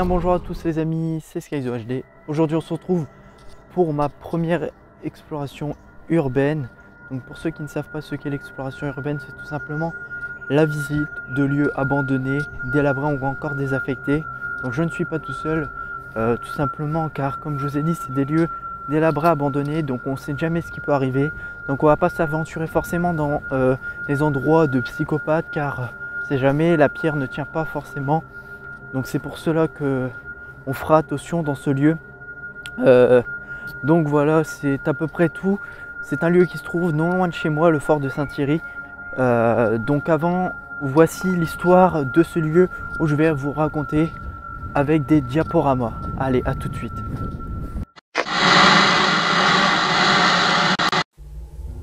Bien bonjour à tous les amis, c'est Skyzo HD. Aujourd'hui on se retrouve pour ma première exploration urbaine. Donc pour ceux qui ne savent pas ce qu'est l'exploration urbaine, c'est tout simplement la visite de lieux abandonnés, délabrés ou encore désaffectés. Donc je ne suis pas tout seul, tout simplement car comme je vous ai dit, c'est des lieux délabrés, abandonnés, donc on ne sait jamais ce qui peut arriver. Donc on ne va pas s'aventurer forcément dans les endroits de psychopathes car c'est jamais, la pierre ne tient pas forcément. Donc c'est pour cela qu'on fera attention dans ce lieu. Donc voilà, c'est à peu près tout. C'est un lieu qui se trouve non loin de chez moi, le fort de Saint-Thierry. Donc avant, voici l'histoire de ce lieu où je vais vous raconter avec des diaporamas. Allez, à tout de suite.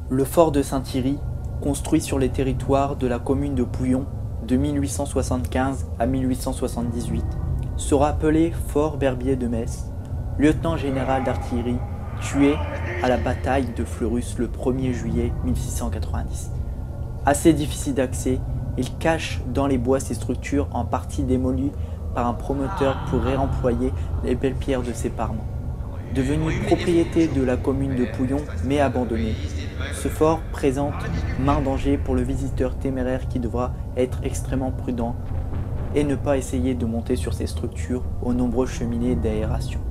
Le fort de Saint-Thierry, construit sur les territoires de la commune de Pouillon, de 1875 à 1878, sera appelé Fort Berbier de Metz, lieutenant général d'artillerie, tué à la bataille de Fleurus le 1er juillet 1690. Assez difficile d'accès, il cache dans les bois ses structures en partie démolies par un promoteur pour réemployer les belles pierres de ses parements. Devenu propriété de la commune de Pouillon, mais abandonné, ce fort présente maints dangers pour le visiteur téméraire qui devra être extrêmement prudent et ne pas essayer de monter sur ces structures aux nombreuses cheminées d'aération.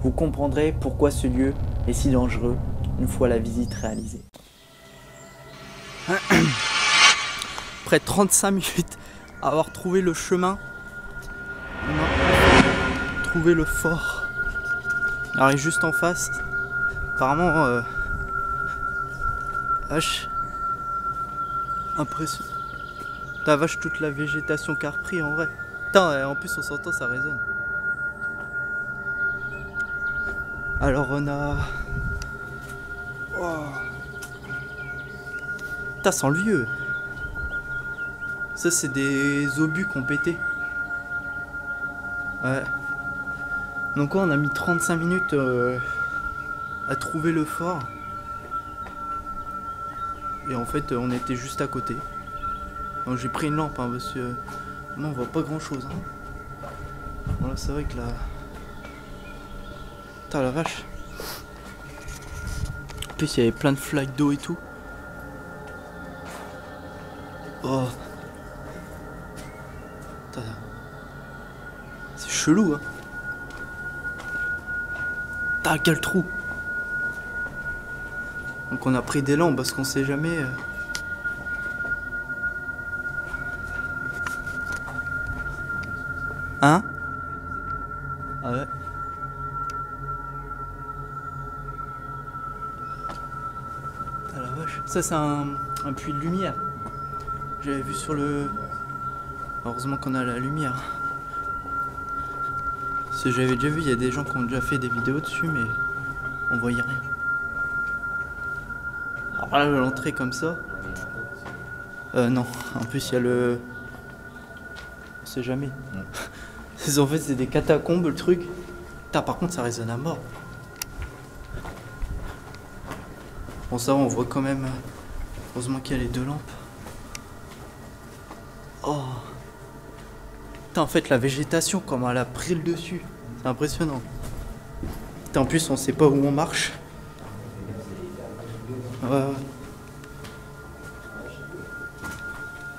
Vous comprendrez pourquoi ce lieu est si dangereux une fois la visite réalisée. Près de 35 minutes à avoir trouvé le chemin, trouver le fort. Alors, il est juste en face. Apparemment, vache, impressionnant. T'as vache toute la végétation qu'a repris en vrai. Putain, en plus on s'entend, ça résonne. Alors on a... Putain, sans le vieux. Ça c'est des obus qu'on pété. Ouais. Donc ouais, on a mis 35 minutes à trouver le fort. Et en fait on était juste à côté. Donc j'ai pris une lampe hein, parce que on voit pas grand chose. Hein. Voilà, c'est vrai que là. Putain la vache. En plus il y avait plein de flaques d'eau et tout. Oh. C'est chelou hein. Ah, quel trou! Donc on a pris des lampes parce qu'on sait jamais. Hein? Ah ouais. Ah la vache. Ça c'est un puits de lumière. J'avais vu sur le... Heureusement qu'on a la lumière. J'avais déjà vu, il y a des gens qui ont déjà fait des vidéos dessus, mais on voyait rien. Alors là, l'entrée comme ça. Non, en plus il y a le... On sait jamais. En fait, c'est des catacombes le truc. Putain, par contre, ça résonne à mort. Bon, ça, on voit quand même. Heureusement qu'il y a les deux lampes. Oh. Putain, en fait, la végétation, comment elle a pris le dessus. C'est impressionnant. Putain, en plus, on sait pas où on marche.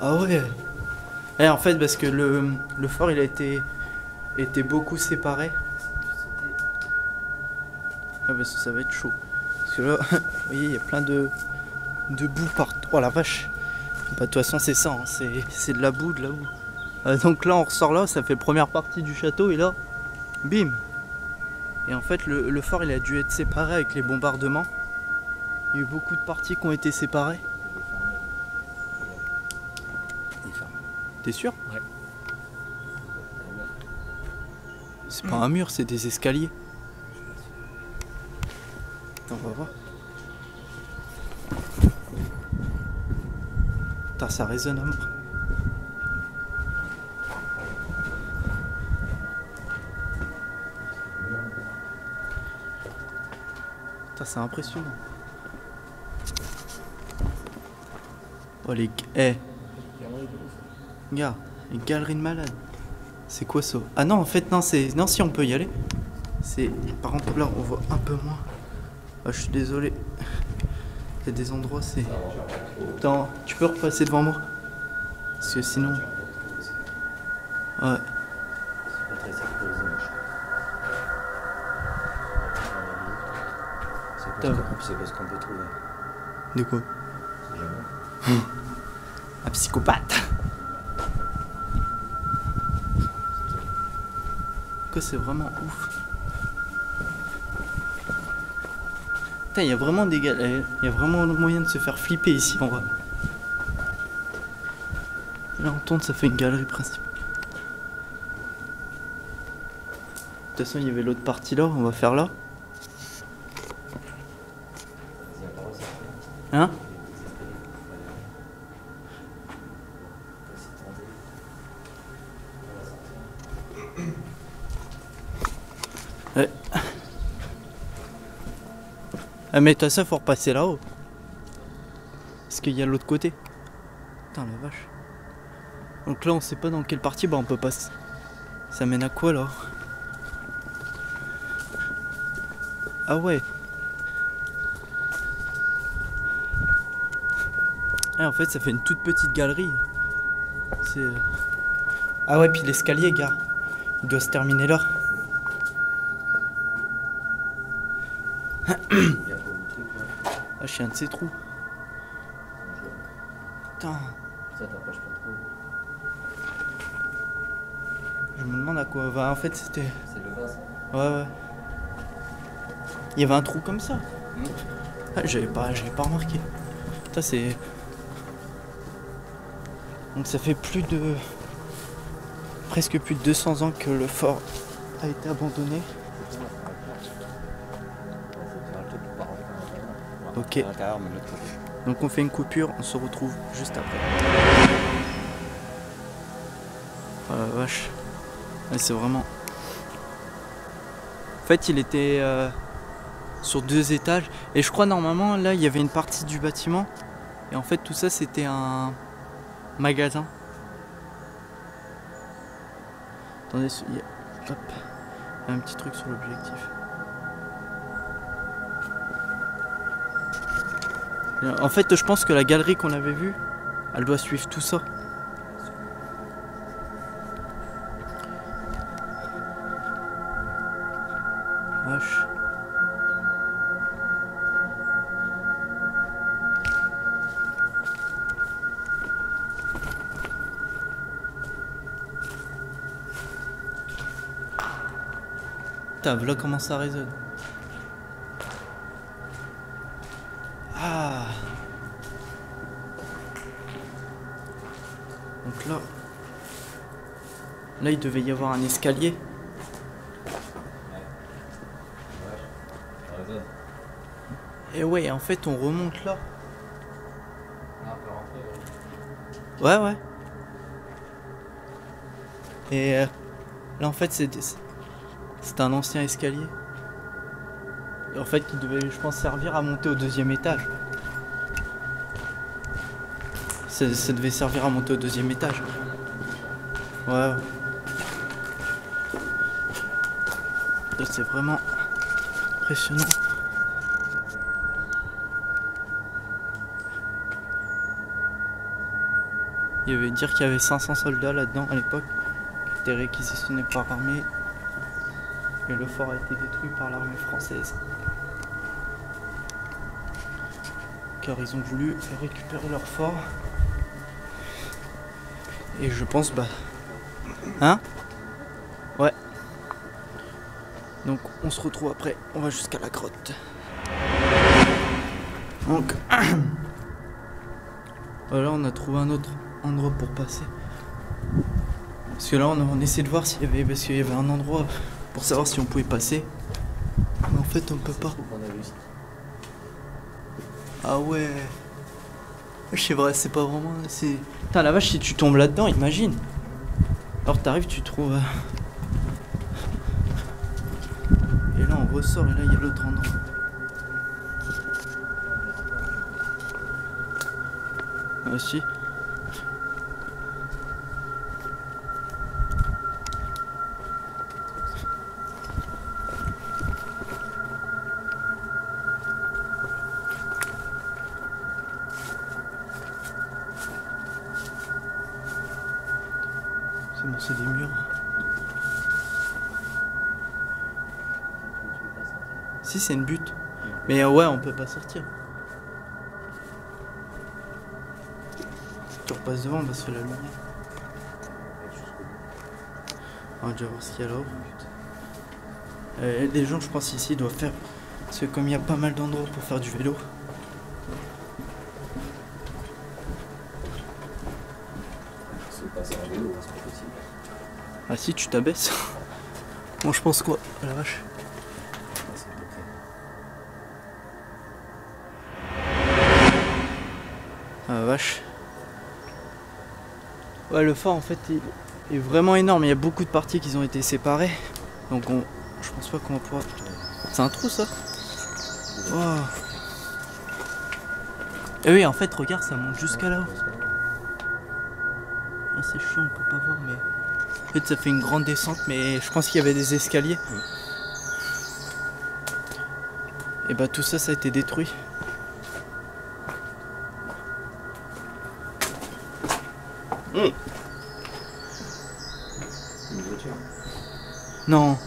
Ah ouais. Et en fait, parce que le fort, il a été beaucoup séparé. Ah bah ça va être chaud. Parce que là, vous voyez, il y a plein de boue partout. Oh la vache. Bah de toute façon, c'est ça. Hein. C'est de la boue, de la boue. Donc là on ressort là, ça fait première partie du château et là, bim. Et en fait le fort il a dû être séparé avec les bombardements. Il y a eu beaucoup de parties qui ont été séparées. T'es sûr? Ouais. C'est pas un mur, c'est des escaliers. Attends, on va voir. Putain, ça résonne à mort. C'est impressionnant. Oh les gars, les galeries de malades. C'est quoi ça? Ah non, en fait, non, c'est... Non, si, on peut y aller. C'est... Par contre, là, on voit un peu moins. Ah, je suis désolé. Il y a des endroits, c'est... Attends, tu peux repasser devant moi? Parce que sinon... Ouais. C'est parce qu'on peut trouver. De quoi? Un psychopathe. Que c'est vraiment ouf. Putain, il y a vraiment des galères. Il y a vraiment le moyen de se faire flipper ici en vrai. Là on tourne, ça fait une galerie principale. De toute façon, il y avait l'autre partie là, on va faire là. Hein? Ouais. Ah mais toi ça faut repasser là-haut. Parce qu'il y a l'autre côté. Putain la vache. Donc là on sait pas dans quelle partie, bah on peut passer. Ça mène à quoi là? Ah ouais. Ah en fait ça fait une toute petite galerie. C'est... Ah ouais puis l'escalier gars. Il doit se terminer là. Ah je suis un de ces trous. Putain. Ça t'approche pas trop. Je me demande à quoi va. En fait c'était... C'est le vase. Ouais ouais. Il y avait un trou comme ça. Ah, j'avais pas remarqué. Ça c'est... Donc ça fait plus de... Presque plus de 200 ans que le fort a été abandonné. Ok. Donc on fait une coupure, on se retrouve juste après. Oh la vache. Ouais, c'est vraiment... En fait il était... sur 2 étages et je crois normalement là il y avait une partie du bâtiment et en fait tout ça c'était un magasin. Attendez, hop, il y a un petit truc sur l'objectif. En fait je pense que la galerie qu'on avait vue elle doit suivre tout ça. Vache. Voilà comment ça résonne. Ah. Donc là, il devait y avoir un escalier. Et ouais, en fait, on remonte là. Ouais, ouais. Et là, en fait, c'est des... C'était un ancien escalier. Et en fait, qui devait, je pense, servir à monter au 2e étage. Ça devait servir à monter au 2e étage. Ouais. C'est vraiment impressionnant. Il y avait dire qu'il y avait 500 soldats là-dedans à l'époque, qui étaient réquisitionnés par l'armée. Et le fort a été détruit par l'armée française. Car ils ont voulu récupérer leur fort. Et je pense, bah... Hein? Ouais. Donc on se retrouve après, on va jusqu'à la grotte. Donc... Voilà, on a trouvé un autre endroit pour passer. Parce que là on essaie de voir s'il y avait... Parce qu'il y avait un endroit... Pour savoir si on pouvait passer, mais en fait on peut pas. Ah ouais, je sais vrai, c'est pas vraiment. C'est. Putain la vache si tu tombes là-dedans, imagine. Alors t'arrives, tu trouves. Et là on ressort et là il y a l'autre endroit. Ah si. c'est des murs. Si, c'est une butte. Mais ouais, on peut pas sortir. Si tu repasses devant, on va se faire la lumière. On va déjà voir ce qu'il y a là-haut. Les gens, je pense, ici doivent faire. Parce que comme il y a pas mal d'endroits pour faire du vélo. Ah si, tu t'abaisses. Bon, je pense quoi? La vache. Ah vache. Ouais, le fort en fait est vraiment énorme. Il y a beaucoup de parties qui ont été séparées. Donc on... je pense pas qu'on va pouvoir... C'est un trou ça? Wow. Et oui, en fait, regarde, ça monte jusqu'à là-haut. Ah, c'est chiant, on peut pas voir, mais... En fait, ça fait une grande descente, mais je pense qu'il y avait des escaliers. Oui. Et bah tout ça, ça a été détruit. Une voiture. Non.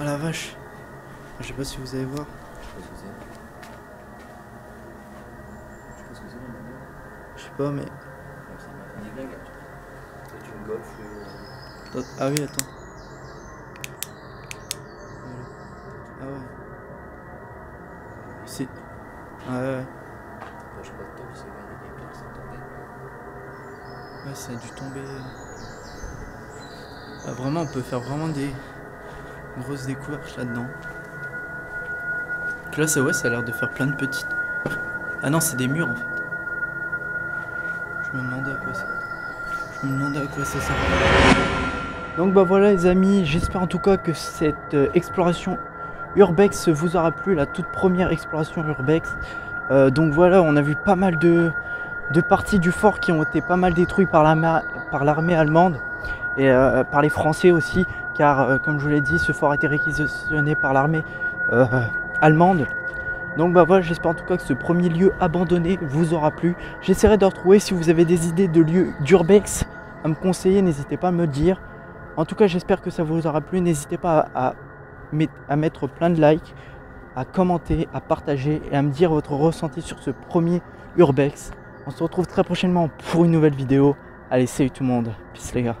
Ah la vache. Je sais pas si vous allez voir. Je sais pas, mais... Ah oui, attends. Ah ouais. C'est... Ah ouais, ouais. Ouais, ça a dû tomber... Ah, vraiment, on peut faire vraiment des grosses découvertes là-dedans. Là, ça, ouais, ça a l'air de faire plein de petites... Ah non, c'est des murs, en fait. Je me demandais à quoi ça... Je me demandais à quoi ça sert. Donc bah voilà les amis, j'espère en tout cas que cette exploration Urbex vous aura plu, la toute première exploration Urbex. Donc voilà, on a vu pas mal de parties du fort qui ont été pas mal détruites par l'armée allemande et par les Français aussi, car comme je vous l'ai dit, ce fort a été réquisitionné par l'armée allemande. Donc bah voilà, j'espère en tout cas que ce premier lieu abandonné vous aura plu. J'essaierai de retrouver, si vous avez des idées de lieux d'Urbex à me conseiller, n'hésitez pas à me dire. En tout cas, j'espère que ça vous aura plu. N'hésitez pas à mettre plein de likes, à commenter, à partager et à me dire votre ressenti sur ce premier Urbex. On se retrouve très prochainement pour une nouvelle vidéo. Allez, salut tout le monde. Peace les gars.